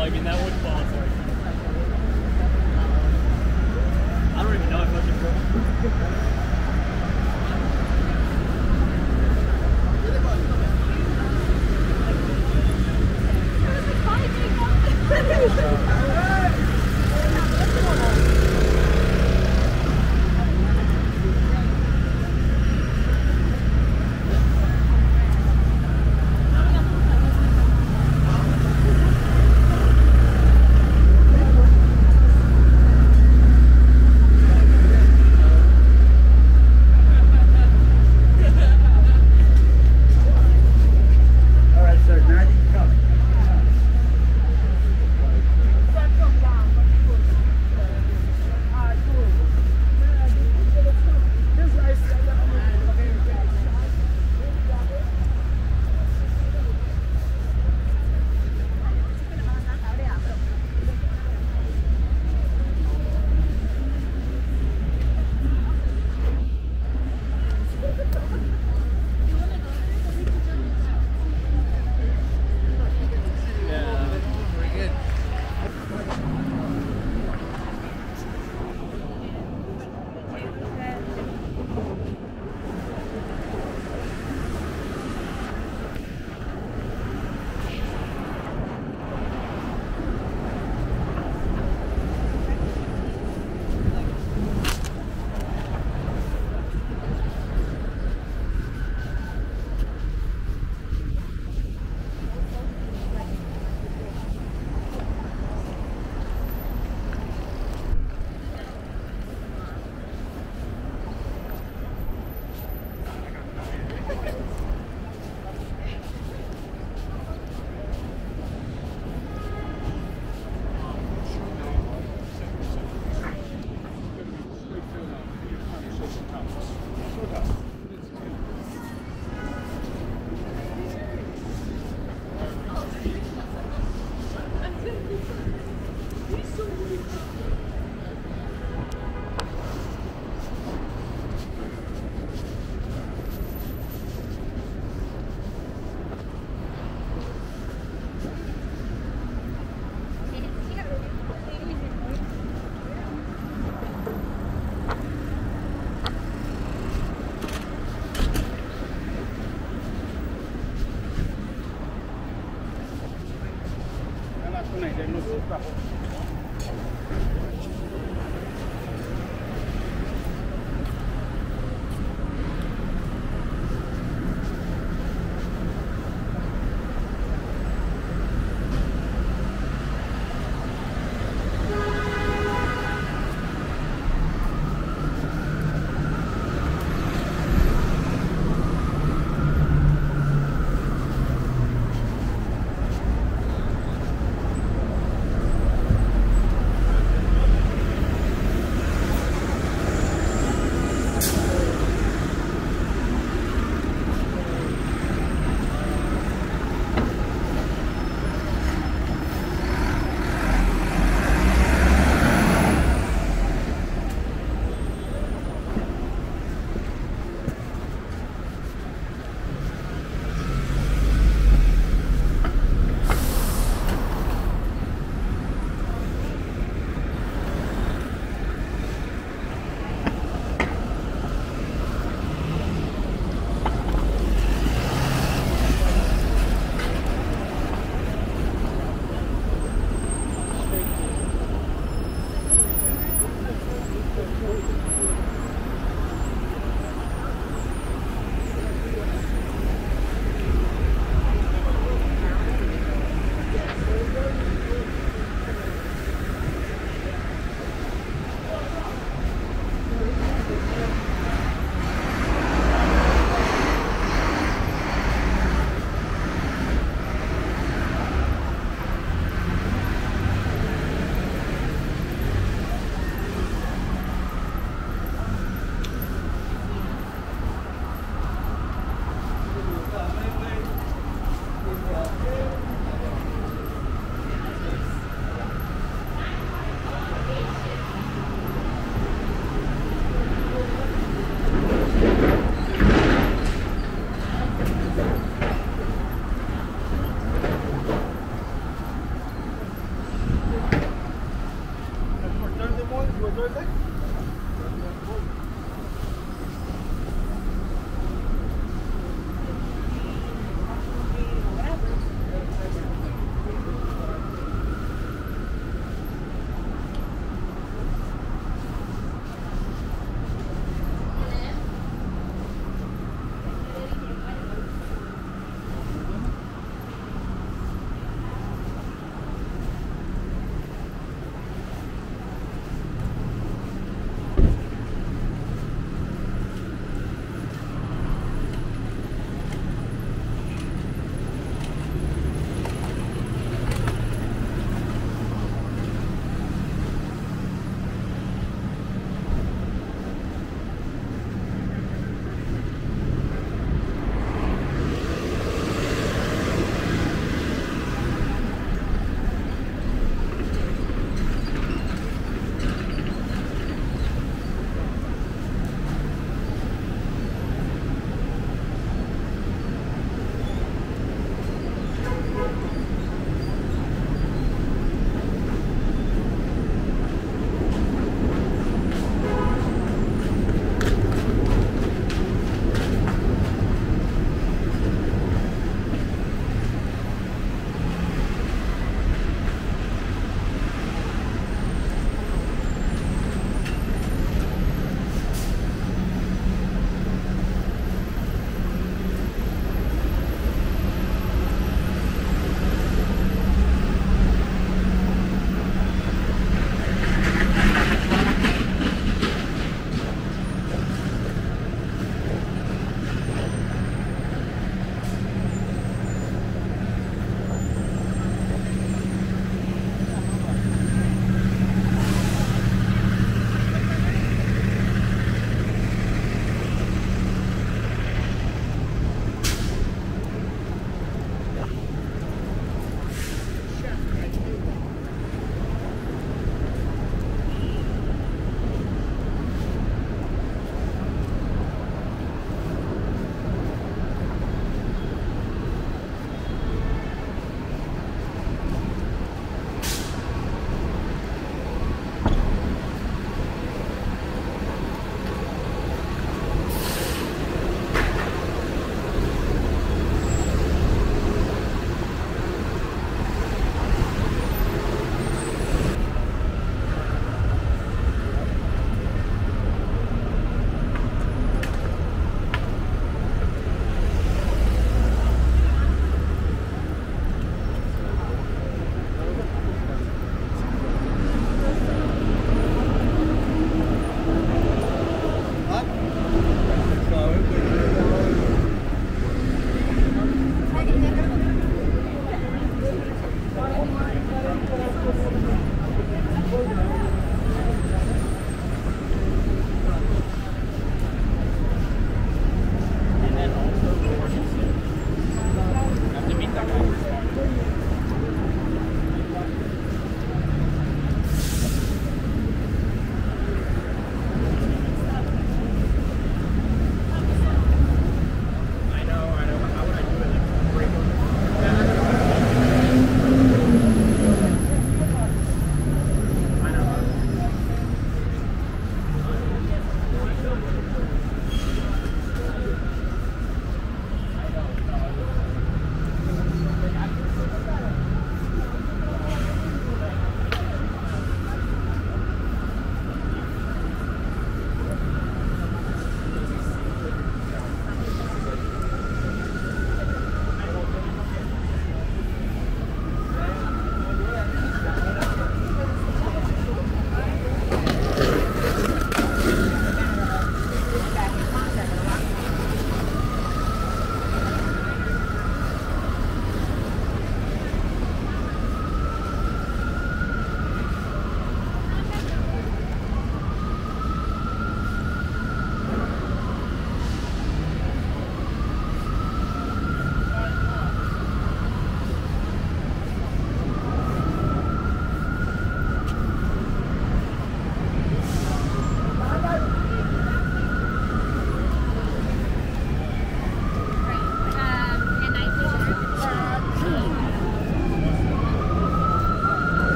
plug in, that would fall for you. I don't even know if I should put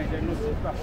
नाही